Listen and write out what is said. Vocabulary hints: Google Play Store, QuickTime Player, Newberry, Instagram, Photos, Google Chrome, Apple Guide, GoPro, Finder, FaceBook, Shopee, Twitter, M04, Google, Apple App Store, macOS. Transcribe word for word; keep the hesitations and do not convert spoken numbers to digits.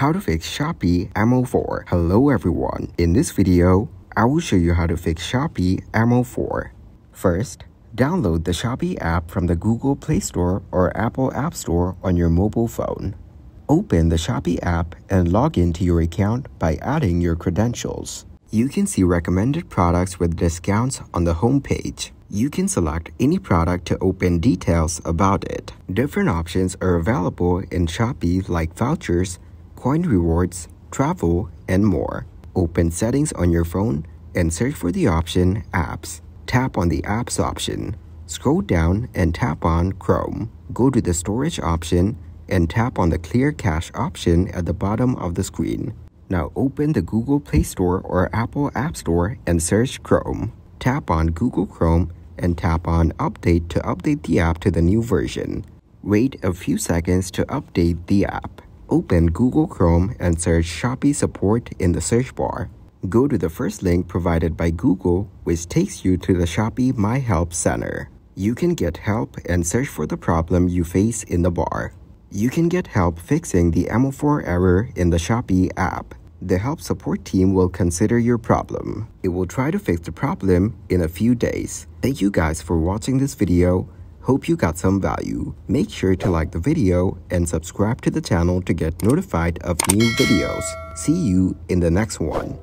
How to fix Shopee M zero four. Hello everyone. In this video, I will show you how to fix Shopee M zero four. First, download the Shopee app from the Google Play Store or Apple App Store on your mobile phone. Open the Shopee app and log into your account by adding your credentials. You can see recommended products with discounts on the homepage. You can select any product to open details about it. Different options are available in Shopee like vouchers, coin rewards, travel, and more. Open settings on your phone and search for the option Apps. Tap on the Apps option. Scroll down and tap on Chrome. Go to the Storage option and tap on the Clear Cache option at the bottom of the screen. Now open the Google Play Store or Apple App Store and search Chrome. Tap on Google Chrome and tap on Update to update the app to the new version. Wait a few seconds to update the app. Open Google Chrome and search Shopee Support in the search bar. Go to the first link provided by Google, which takes you to the Shopee My Help Center. You can get help and search for the problem you face in the bar. You can get help fixing the M zero four error in the Shopee app. The help support team will consider your problem. It will try to fix the problem in a few days. Thank you guys for watching this video. Hope you got some value. Make sure to like the video and subscribe to the channel to get notified of new videos. See you in the next one.